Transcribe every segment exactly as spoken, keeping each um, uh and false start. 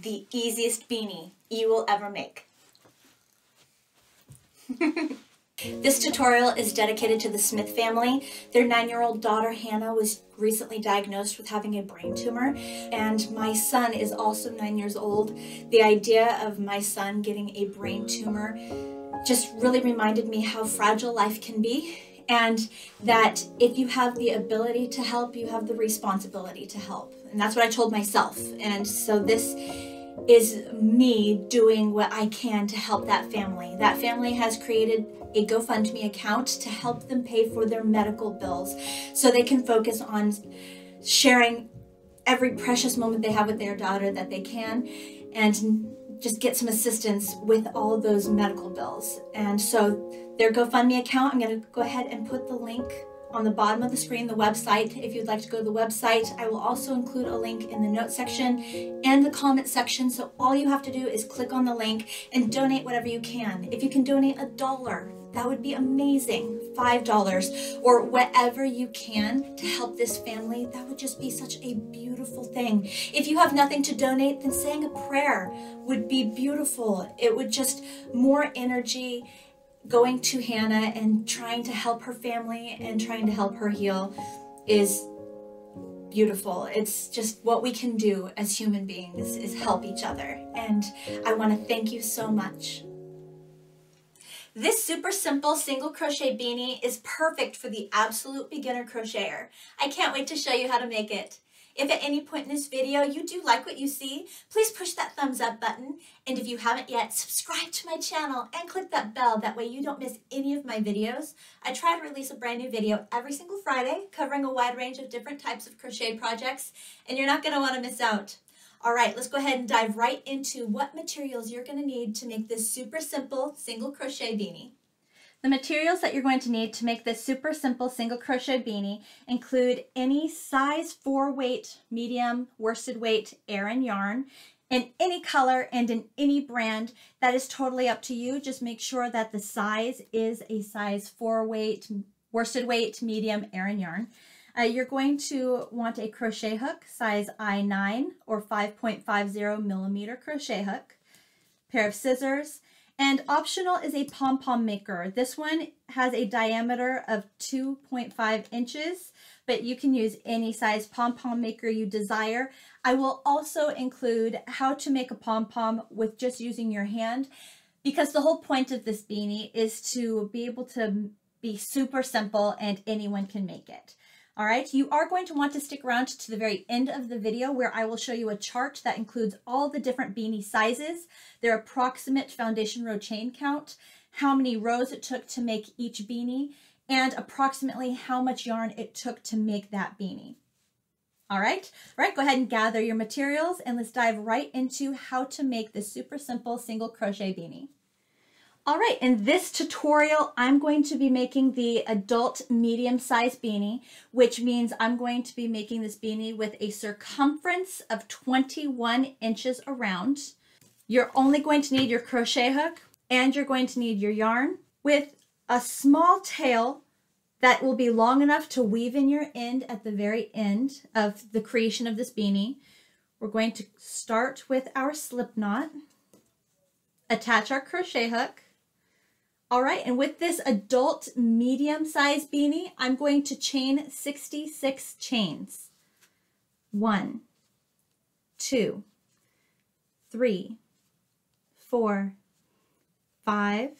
the easiest beanie you will ever make. This tutorial is dedicated to the Smith family. Their nine-year-old daughter Hannah was recently diagnosed with having a brain tumor, and my son is also nine years old. The idea of my son getting a brain tumor just really reminded me how fragile life can be, and that if you have the ability to help, you have the responsibility to help. And that's what I told myself, and so this is me doing what I can to help that family. That family has created a GoFundMe account to help them pay for their medical bills so they can focus on sharing every precious moment they have with their daughter that they can, and just get some assistance with all those medical bills. And so their GoFundMe account, I'm going to go ahead and put the link on the bottom of the screen, the website, if you'd like to go to the website. I will also include a link in the notes section and the comment section, so all you have to do is click on the link and donate whatever you can. If you can donate a dollar, that would be amazing, five dollars, or whatever you can to help this family. That would just be such a beautiful thing. If you have nothing to donate, then saying a prayer would be beautiful. It would just more energy going to Hannah and trying to help her family and trying to help her heal is beautiful. It's just what we can do as human beings is help each other. And I want to thank you so much. This super simple single crochet beanie is perfect for the absolute beginner crocheter. I can't wait to show you how to make it. If at any point in this video you do like what you see, please push that thumbs up button. And if you haven't yet, subscribe to my channel and click that bell. That way you don't miss any of my videos. I try to release a brand new video every single Friday, covering a wide range of different types of crochet projects, and you're not going to want to miss out. All right, let's go ahead and dive right into what materials you're going to need to make this super simple single crochet beanie. The materials that you're going to need to make this super simple single crochet beanie include any size four weight, medium, worsted weight, Aran yarn, in any color and in any brand. That is totally up to you. Just make sure that the size is a size four weight, worsted weight, medium, Aran yarn. Uh, you're going to want a crochet hook, size I nine or five point five zero millimeter crochet hook, pair of scissors, and optional is a pom-pom maker. This one has a diameter of two point five inches, but you can use any size pom-pom maker you desire. I will also include how to make a pom-pom with just using your hand, because the whole point of this beanie is to be able to be super simple and anyone can make it. All right, you are going to want to stick around to the very end of the video where I will show you a chart that includes all the different beanie sizes, their approximate foundation row chain count, how many rows it took to make each beanie, and approximately how much yarn it took to make that beanie. All right, all right, go ahead and gather your materials and let's dive right into how to make this super simple single crochet beanie. All right, in this tutorial, I'm going to be making the adult medium size beanie, which means I'm going to be making this beanie with a circumference of twenty-one inches around. You're only going to need your crochet hook, and you're going to need your yarn with a small tail that will be long enough to weave in your end at the very end of the creation of this beanie. We're going to start with our slip knot, attach our crochet hook. All right, and with this adult medium size beanie, I'm going to chain sixty-six chains. One, two, three, four, five,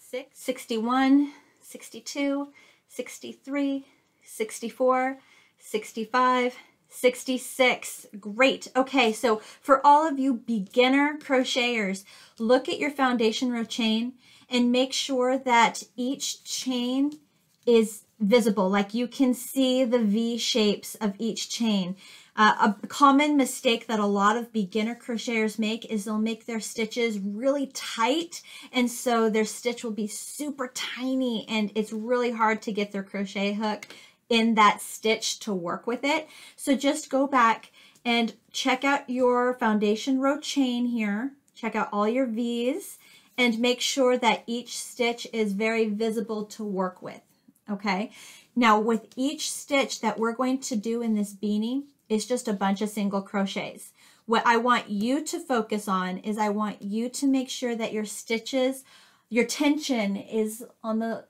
six, sixty-one, sixty-two, sixty-three, sixty-four, sixty-five, sixty-six. Great. Okay, so for all of you beginner crocheters, look at your foundation row chain and make sure that each chain is visible, like you can see the V shapes of each chain. Uh, a common mistake that a lot of beginner crocheters make is they'll make their stitches really tight, and so their stitch will be super tiny and it's really hard to get their crochet hook in that stitch to work with it. So just go back and check out your foundation row chain here, check out all your V's, and make sure that each stitch is very visible to work with. Okay, now with each stitch that we're going to do in this beanie is just a bunch of single crochets. What I want you to focus on is I want you to make sure that your stitches, your tension is on the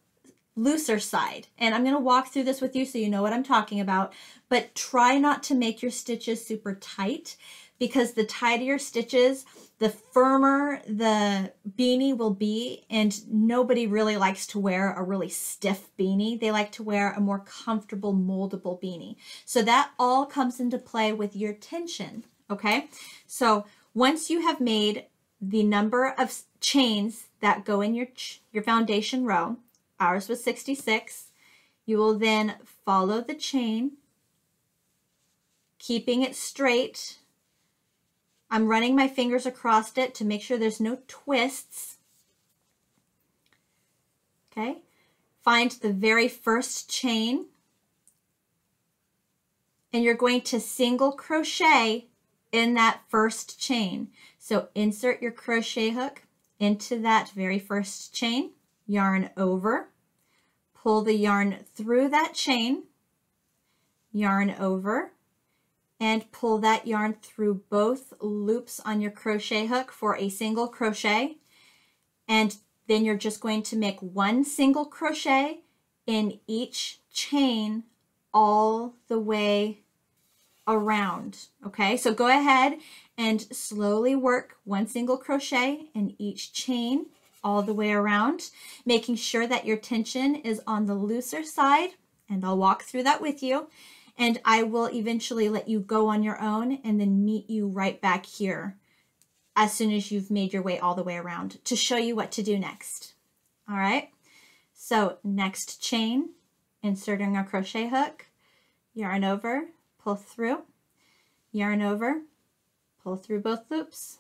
looser side. And I'm going to walk through this with you so you know what I'm talking about, but try not to make your stitches super tight, because the tighter stitches, the firmer the beanie will be, and nobody really likes to wear a really stiff beanie. They like to wear a more comfortable, moldable beanie. So that all comes into play with your tension, okay? So once you have made the number of chains that go in your, your foundation row, ours was sixty-six, you will then follow the chain, keeping it straight. I'm running my fingers across it to make sure there's no twists. Okay, find the very first chain, and you're going to single crochet in that first chain. So insert your crochet hook into that very first chain, yarn over, pull the yarn through that chain, yarn over, and pull that yarn through both loops on your crochet hook for a single crochet. And then you're just going to make one single crochet in each chain all the way around, okay? So go ahead and slowly work one single crochet in each chain all the way around, making sure that your tension is on the looser side, and I'll walk through that with you. And I will eventually let you go on your own and then meet you right back here as soon as you've made your way all the way around to show you what to do next. All right, so next chain, inserting our crochet hook, yarn over, pull through, yarn over, pull through both loops.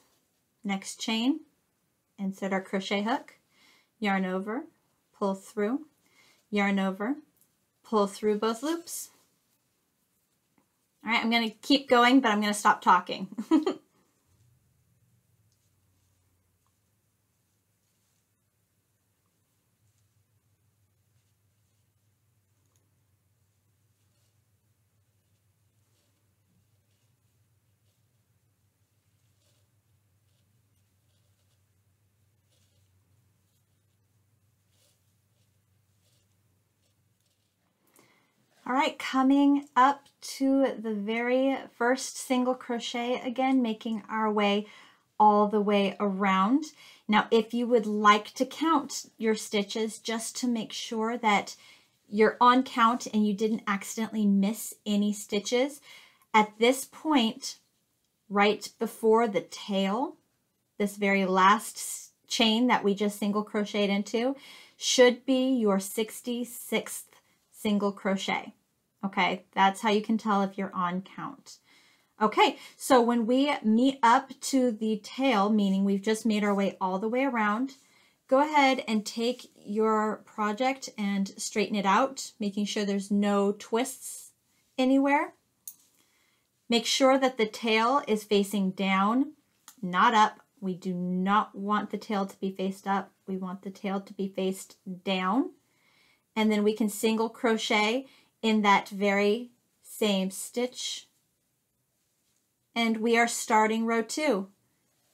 Next chain, insert our crochet hook, yarn over, pull through, yarn over, pull through both loops. All right, I'm going to keep going, but I'm going to stop talking. All right, coming up to the very first single crochet again, making our way all the way around. Now, if you would like to count your stitches just to make sure that you're on count and you didn't accidentally miss any stitches, at this point, right before the tail, this very last chain that we just single crocheted into should be your sixty-sixth single crochet. Okay, that's how you can tell if you're on count. Okay, so when we meet up to the tail, meaning we've just made our way all the way around, go ahead and take your project and straighten it out, making sure there's no twists anywhere. Make sure that the tail is facing down, not up. We do not want the tail to be faced up. We want the tail to be faced down. And then we can single crochet in that very same stitch. And we are starting row two.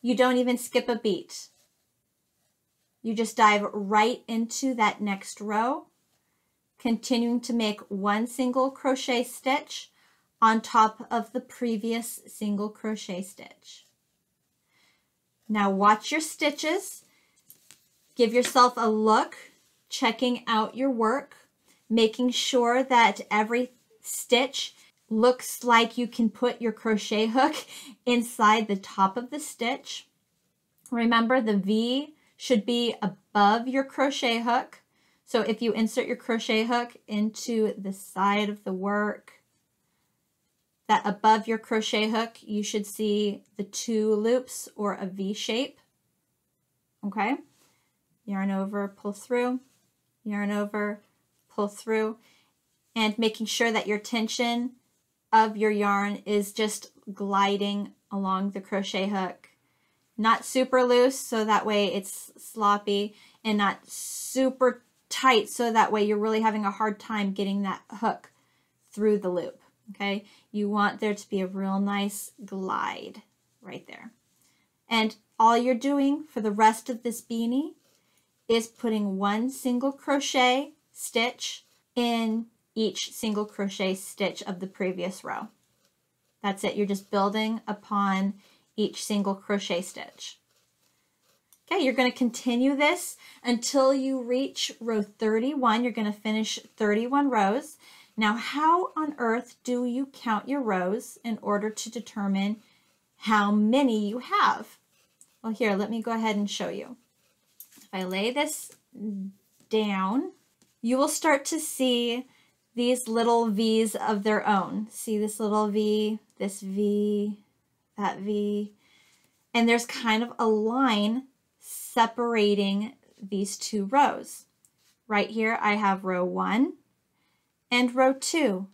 You don't even skip a beat. You just dive right into that next row, continuing to make one single crochet stitch on top of the previous single crochet stitch. Now watch your stitches. Give yourself a look, checking out your work, making sure that every stitch looks like you can put your crochet hook inside the top of the stitch. Remember, the V should be above your crochet hook. So if you insert your crochet hook into the side of the work, that above your crochet hook, you should see the two loops or a V shape. Okay, yarn over, pull through, yarn over, pull through, and making sure that your tension of your yarn is just gliding along the crochet hook. Not super loose, so that way it's sloppy, and not super tight, so that way you're really having a hard time getting that hook through the loop, okay? You want there to be a real nice glide, right there. And all you're doing for the rest of this beanie is putting one single crochet stitch in each single crochet stitch of the previous row. That's it. You're just building upon each single crochet stitch. Okay, you're going to continue this until you reach row thirty-one. You're going to finish thirty-one rows. Now, how on earth do you count your rows in order to determine how many you have? Well, here, let me go ahead and show you. If I lay this down, you will start to see these little V's of their own. See this little V, this V, that V, and there's kind of a line separating these two rows. Right here, I have row one and row two.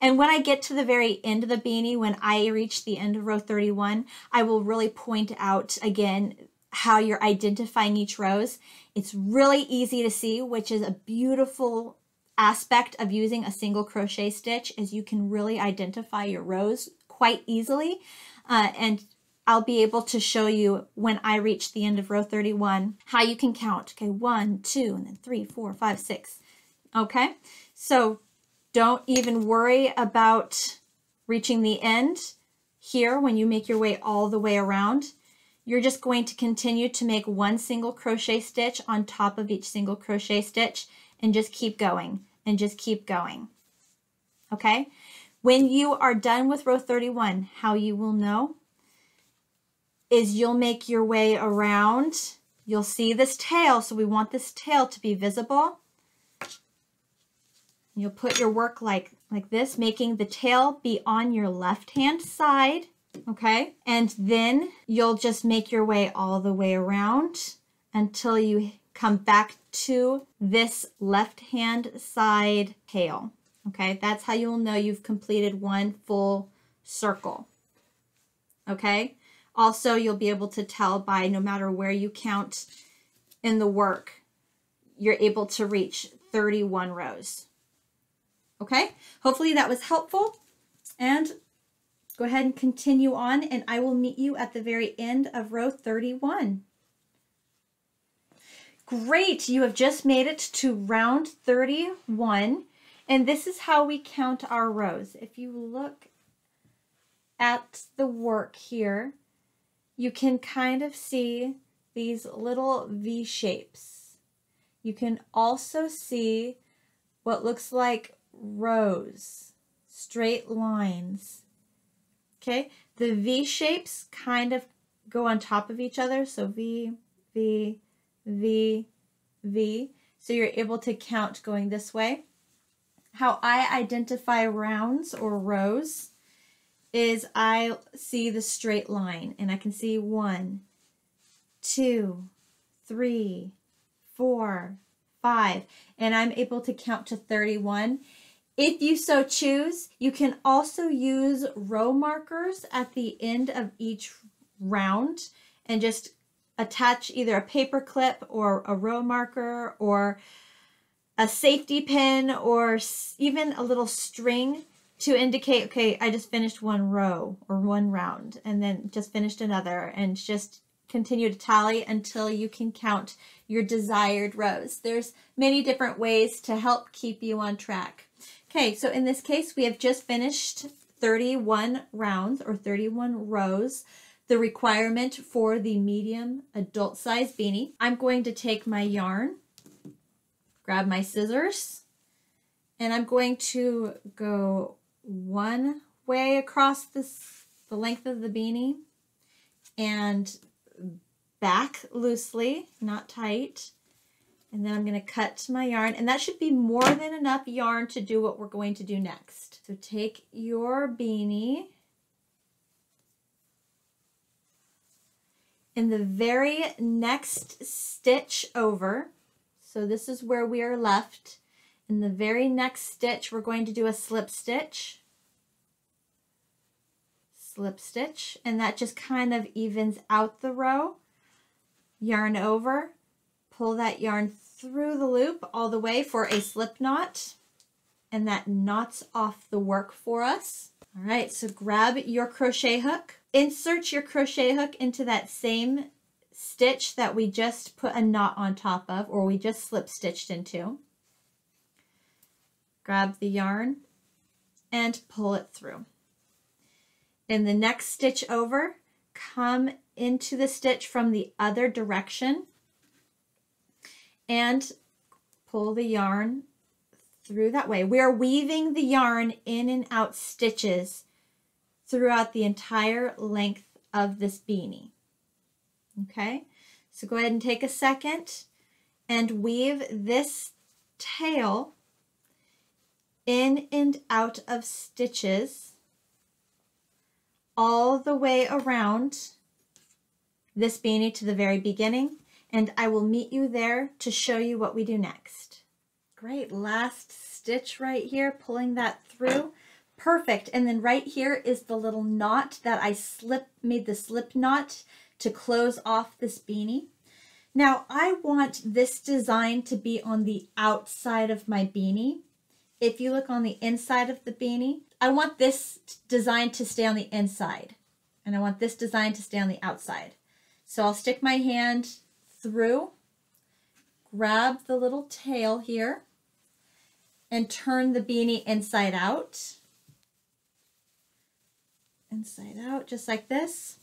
And when I get to the very end of the beanie, when I reach the end of row thirty-one, I will really point out again how you're identifying each rows. It's really easy to see, which is a beautiful aspect of using a single crochet stitch, is you can really identify your rows quite easily, uh, and I'll be able to show you when I reach the end of row thirty-one how you can count. Okay, one, two, and then three, four, five, six. Okay, so don't even worry about reaching the end here when you make your way all the way around. You're just going to continue to make one single crochet stitch on top of each single crochet stitch and just keep going. And just keep going. Okay, when you are done with row thirty-one, how you will know is you'll make your way around. You'll see this tail, so we want this tail to be visible. You'll put your work like like this, making the tail be on your left hand side. Okay, and then you'll just make your way all the way around until you come back to this left-hand side tail. Okay, that's how you'll know you've completed one full circle. Okay, also you'll be able to tell by, no matter where you count in the work, you're able to reach thirty-one rows. Okay, hopefully that was helpful, and go ahead and continue on, and I will meet you at the very end of row thirty-one. Great, you have just made it to round thirty-one, and this is how we count our rows. If you look at the work here, you can kind of see these little V shapes. You can also see what looks like rows, straight lines. Okay, the V shapes kind of go on top of each other, so V, V, V, V. So you're able to count going this way. How I identify rounds or rows is I see the straight line, and I can see one, two, three, four, five, and I'm able to count to thirty-one. If you so choose, you can also use row markers at the end of each round and just attach either a paper clip or a row marker or a safety pin or even a little string to indicate, okay, I just finished one row or one round, and then just finished another, and just continue to tally until you can count your desired rows. There's many different ways to help keep you on track. Okay, so in this case, we have just finished thirty-one rounds or thirty-one rows. The requirement for the medium adult size beanie. I'm going to take my yarn, grab my scissors, and I'm going to go one way across this, the length of the beanie, and back loosely, not tight. And then I'm going to cut my yarn, and that should be more than enough yarn to do what we're going to do next. So take your beanie. In the very next stitch over, so this is where we are left, in the very next stitch we're going to do a slip stitch, slip stitch, and that just kind of evens out the row. Yarn over, pull that yarn through the loop all the way for a slip knot, and that knots off the work for us. All right, so grab your crochet hook, insert your crochet hook into that same stitch that we just put a knot on top of, or we just slip stitched into. Grab the yarn and pull it through. In the next stitch over, come into the stitch from the other direction and pull the yarn through that way. We are weaving the yarn in and out stitches throughout the entire length of this beanie. Okay, so go ahead and take a second and weave this tail in and out of stitches all the way around this beanie to the very beginning, and I will meet you there to show you what we do next. Great, last stitch right here, pulling that through. Perfect, and then right here is the little knot that I slip, made the slip knot to close off this beanie. Now I want this design to be on the outside of my beanie. If you look on the inside of the beanie, I want this design to stay on the inside and I want this design to stay on the outside. So I'll stick my hand through, grab the little tail here and turn the beanie inside out. Inside out, just like this.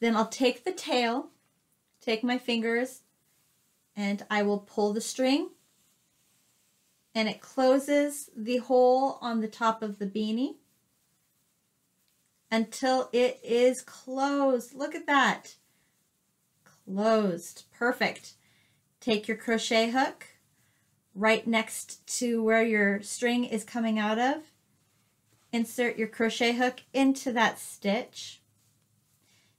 Then I'll take the tail, take my fingers, and I will pull the string, and it closes the hole on the top of the beanie until it is closed. Look at that. Closed. Perfect. Take your crochet hook right next to where your string is coming out of. Insert your crochet hook into that stitch.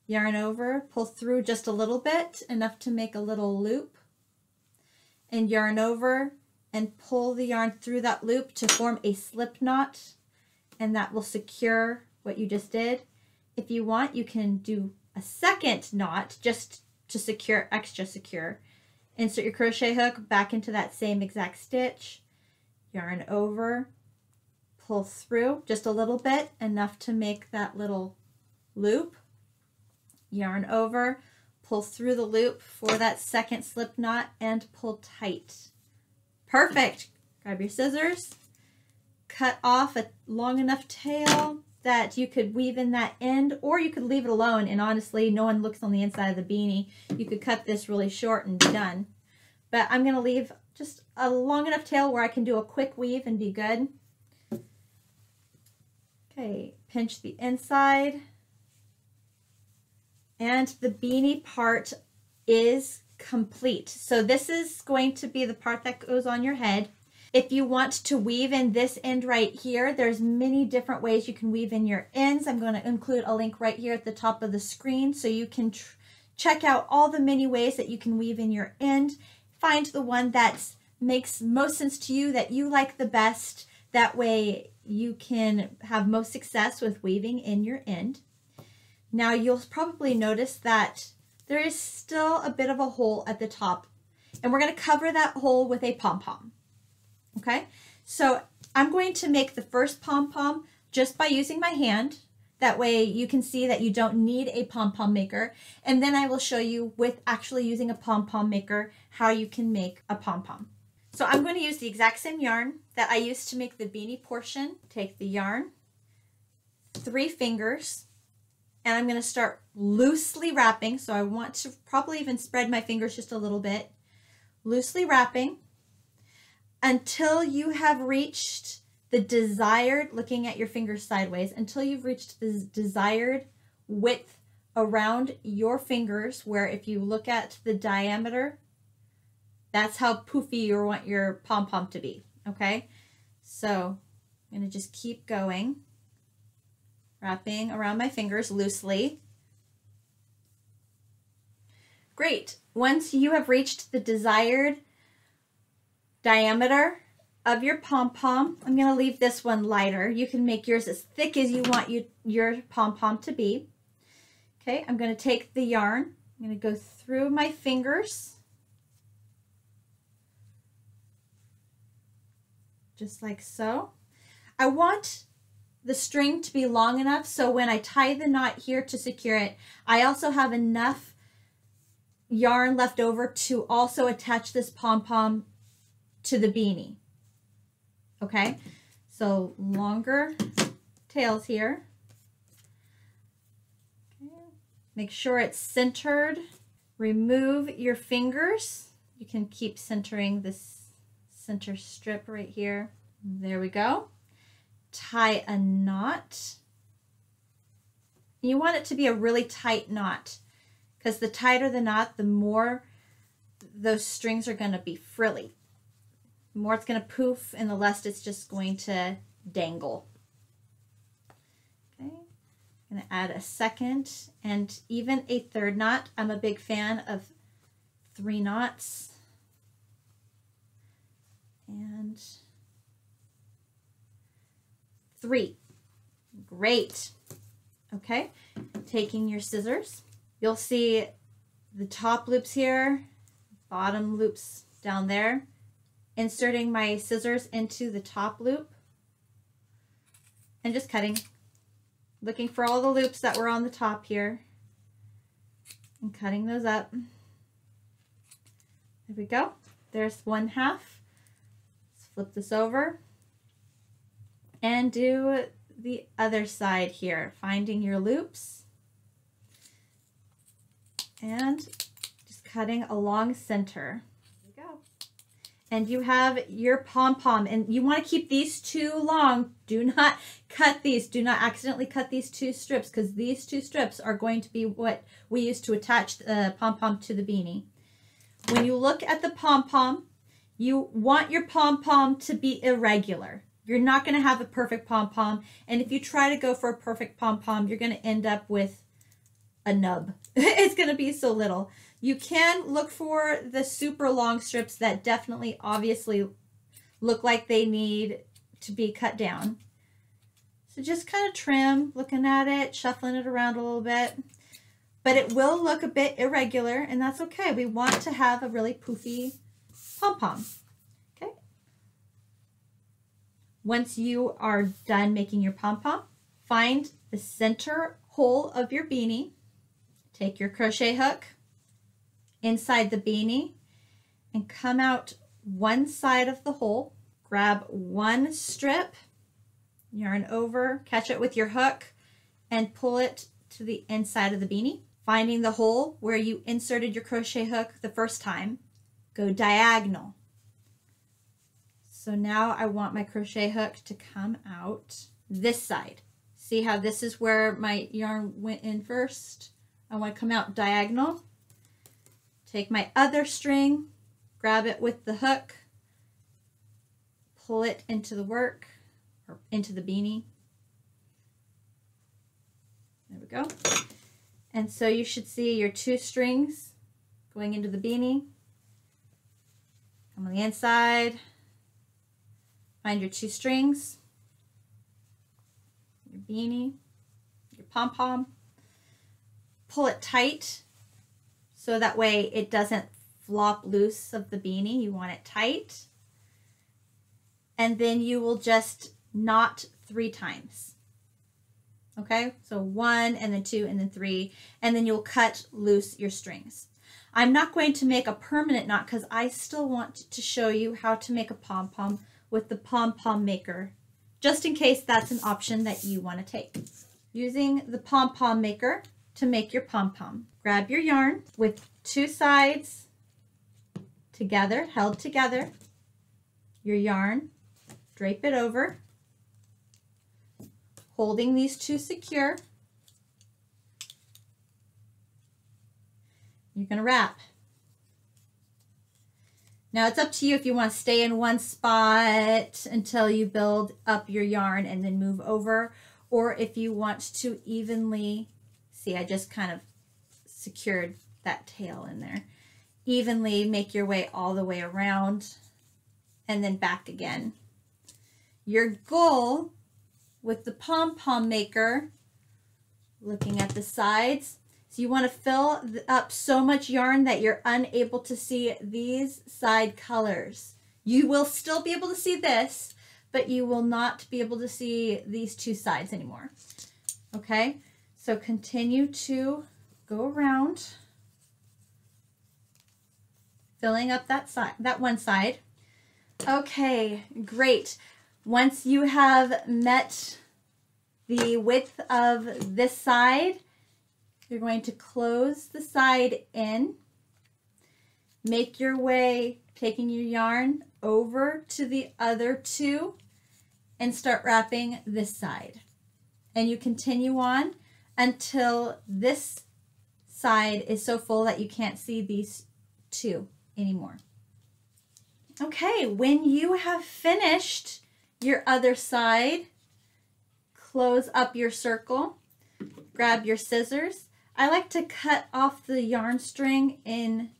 Yarn over, pull through just a little bit, enough to make a little loop, and yarn over and pull the yarn through that loop to form a slip knot, and that will secure what you just did. If you want, you can do a second knot just to secure, extra secure. Insert your crochet hook back into that same exact stitch, yarn over, pull through just a little bit, enough to make that little loop. Yarn over, pull through the loop for that second slip knot and pull tight. Perfect. Grab your scissors, cut off a long enough tail that you could weave in that end, or you could leave it alone, and honestly no one looks on the inside of the beanie. You could cut this really short and be done, but I'm going to leave just a long enough tail where I can do a quick weave and be good. Okay, pinch the inside. And the beanie part is complete. So this is going to be the part that goes on your head. If you want to weave in this end right here, there's many different ways you can weave in your ends. I'm going to include a link right here at the top of the screen so you can tr- check out all the many ways that you can weave in your end. Find the one that makes most sense to you, that you like the best. That way you can have most success with weaving in your end. Now you'll probably notice that there is still a bit of a hole at the top, and we're going to cover that hole with a pom-pom. Okay, so I'm going to make the first pom-pom just by using my hand. That way you can see that you don't need a pom-pom maker, and then I will show you with actually using a pom-pom maker how you can make a pom-pom. So I'm going to use the exact same yarn that I used to make the beanie portion. Take the yarn, three fingers, and I'm going to start loosely wrapping. So I want to probably even spread my fingers just a little bit. Loosely wrapping until you have reached the desired, looking at your fingers sideways, until you've reached the desired width around your fingers, where if you look at the diameter, that's how poofy you want your pom-pom to be. Okay, so I'm going to just keep going. Wrapping around my fingers loosely. Great. Once you have reached the desired diameter of your pom-pom, I'm going to leave this one lighter. You can make yours as thick as you want you, your pom-pom to be. Okay, I'm going to take the yarn. I'm going to go through my fingers. Just like so. I want the string to be long enough so when I tie the knot here to secure it, I also have enough yarn left over to also attach this pom-pom to the beanie. Okay, so longer tails here. Make sure it's centered. Remove your fingers. You can keep centering this center strip right here. There we go. Tie a knot. You want it to be a really tight knot, because the tighter the knot, the more those strings are going to be frilly. The more it's going to poof and the less it's just going to dangle. I'm going to add a second and even a third knot. I'm a big fan of three knots. And three. Great. Okay, taking your scissors. You'll see the top loops here, bottom loops down there. Inserting my scissors into the top loop and just cutting. Looking for all the loops that were on the top here and cutting those up. There we go. There's one half. Let's flip this over and do the other side here, finding your loops and just cutting along center. There we go. And you have your pom-pom, and you want to keep these two long. Do not cut these. Do not accidentally cut these two strips, because these two strips are going to be what we use to attach the pom-pom to the beanie. When you look at the pom-pom, you want your pom-pom to be irregular. You're not going to have a perfect pom-pom, and if you try to go for a perfect pom-pom, you're going to end up with a nub. It's going to be so little. You can look for the super long strips that definitely obviously look like they need to be cut down. So just kind of trim, looking at it, shuffling it around a little bit, but it will look a bit irregular, and that's okay. We want to have a really poofy pom-pom. Okay. Once you are done making your pom-pom, find the center hole of your beanie, take your crochet hook inside the beanie and come out one side of the hole, grab one strip, yarn over, catch it with your hook, and pull it to the inside of the beanie, finding the hole where you inserted your crochet hook the first time. Go diagonal. So now I want my crochet hook to come out this side. See how this is where my yarn went in first? I want to come out diagonal. Take my other string, grab it with the hook, pull it into the work, or into the beanie. There we go. And so you should see your two strings going into the beanie. Come on the inside, find your two strings, your beanie, your pom-pom, pull it tight. So that way it doesn't flop loose of the beanie. You want it tight. And then you will just knot three times. Okay, so one and then two and then three, and then you'll cut loose your strings. I'm not going to make a permanent knot because I still want to show you how to make a pom-pom with the pom-pom maker, just in case that's an option that you want to take. Using the pom-pom maker to make your pom-pom. Grab your yarn with two sides together, held together, your yarn, drape it over, holding these two secure. You're gonna wrap. Now it's up to you if you want to stay in one spot until you build up your yarn and then move over, or if you want to evenly, see I just kind of secured that tail in there. Evenly make your way all the way around and then back again. Your goal with the pom-pom maker, looking at the sides, so you want to fill up so much yarn that you're unable to see these side colors. You will still be able to see this, but you will not be able to see these two sides anymore. Okay, so continue to go around, filling up that side, that one side. Okay, great. Once you have met the width of this side, you're going to close the side in, make your way, taking your yarn over to the other two, and start wrapping this side. And you continue on until this side is so full that you can't see these two anymore. Okay, when you have finished your other side, close up your circle, grab your scissors. I like to cut off the yarn string in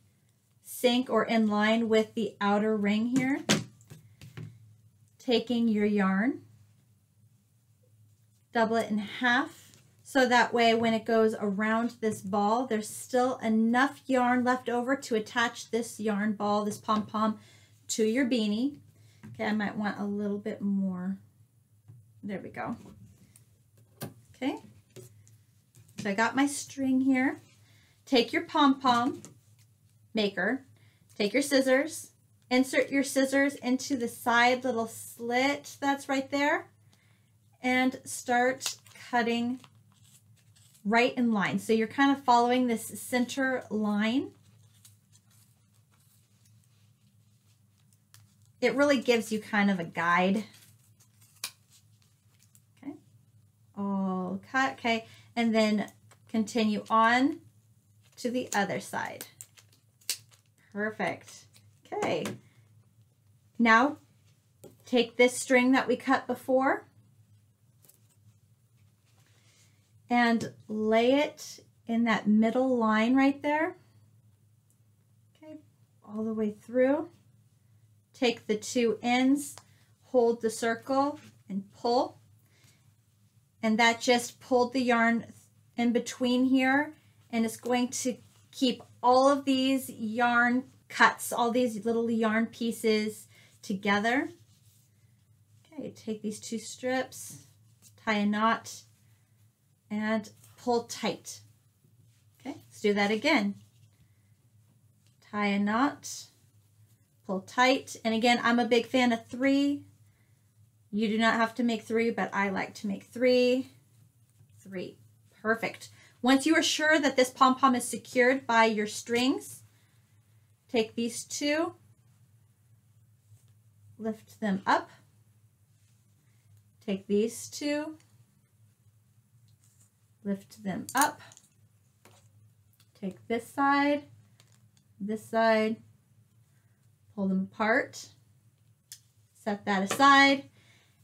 sync or in line with the outer ring here. Taking your yarn, double it in half, so that way when it goes around this ball, there's still enough yarn left over to attach this yarn ball, this pom-pom, to your beanie. Okay, I might want a little bit more. There we go. Okay, so I got my string here. Take your pom-pom maker, take your scissors, insert your scissors into the side little slit that's right there, and start cutting right in line. So you're kind of following this center line. It really gives you kind of a guide. All cut, okay, and then continue on to the other side. Perfect. Okay, now take this string that we cut before and lay it in that middle line right there. Okay, all the way through. Take the two ends, hold the circle, and pull. And that just pulled the yarn in between here, and it's going to keep all of these yarn cuts, all these little yarn pieces together. Okay, take these two strips, tie a knot, and pull tight. Okay, let's do that again. Tie a knot, pull tight, and again, I'm a big fan of three. You do not have to make three, but I like to make three, three. Perfect. Once you are sure that this pom-pom is secured by your strings, take these two, lift them up, take these two, lift them up, take this side, this side, pull them apart, set that aside,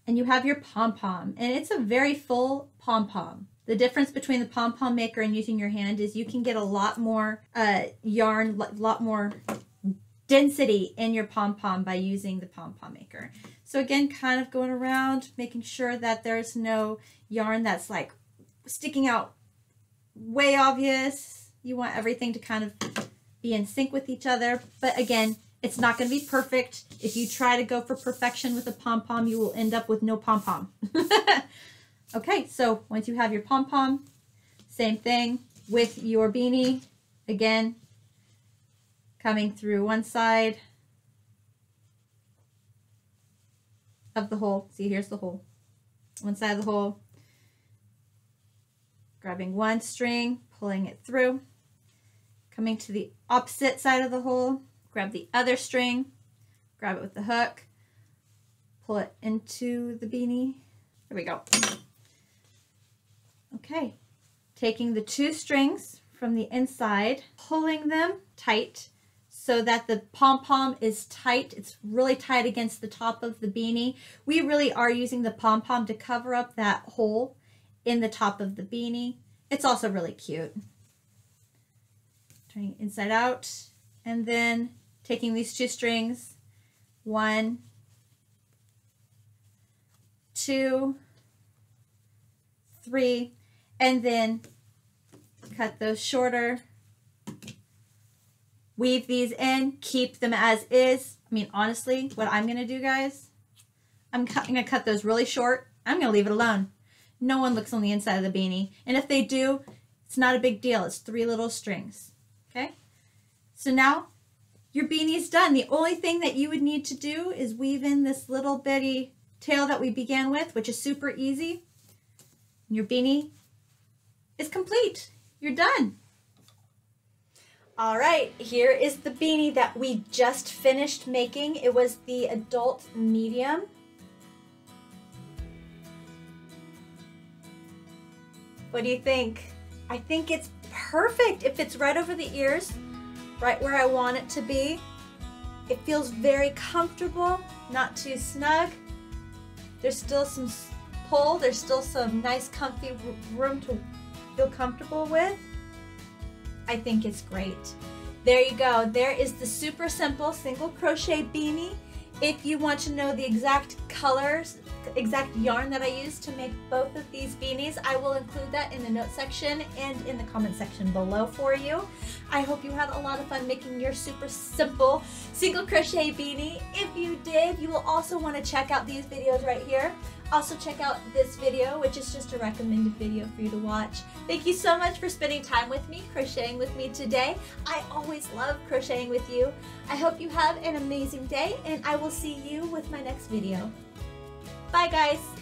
and you have your pom-pom, and it's a very full pom-pom. The difference between the pom-pom maker and using your hand is you can get a lot more uh, yarn, a lot more density in your pom-pom by using the pom-pom maker. So again, kind of going around, making sure that there's no yarn that's like sticking out way obvious. You want everything to kind of be in sync with each other, but again, it's not going to be perfect. If you try to go for perfection with a pom-pom, you will end up with no pom-pom. Okay, so once you have your pom-pom, same thing with your beanie. Again, coming through one side of the hole. See, here's the hole. One side of the hole. Grabbing one string, pulling it through. Coming to the opposite side of the hole. Grab the other string, grab it with the hook, pull it into the beanie. There we go. Okay, taking the two strings from the inside, pulling them tight so that the pom-pom is tight. It's really tight against the top of the beanie. We really are using the pom-pom to cover up that hole in the top of the beanie. It's also really cute. Turning it inside out, and then taking these two strings, one, two, three, and then cut those shorter, weave these in, keep them as is. I mean, honestly, what I'm gonna do, guys, I'm, I'm going to cut those really short. I'm going to leave it alone. No one looks on the inside of the beanie. And if they do, it's not a big deal. It's three little strings. Okay? So now your beanie's done. The only thing that you would need to do is weave in this little bitty tail that we began with, which is super easy. And your beanie is complete. You're done. All right, here is the beanie that we just finished making. It was the adult medium. What do you think? I think it's perfect. It fits right over the ears, right where I want it to be. It feels very comfortable, not too snug. There's still some pull. There's still some nice comfy room to feel comfortable with. I think it's great. There you go. There is the super simple single crochet beanie. If you want to know the exact colors, exact yarn that I used to make both of these beanies, I will include that in the notes section and in the comment section below for you. I hope you had a lot of fun making your super simple single crochet beanie. If you did, you will also want to check out these videos right here. Also check out this video, which is just a recommended video for you to watch. Thank you so much for spending time with me, crocheting with me today. I always love crocheting with you. I hope you have an amazing day, and I will see you with my next video. Bye guys!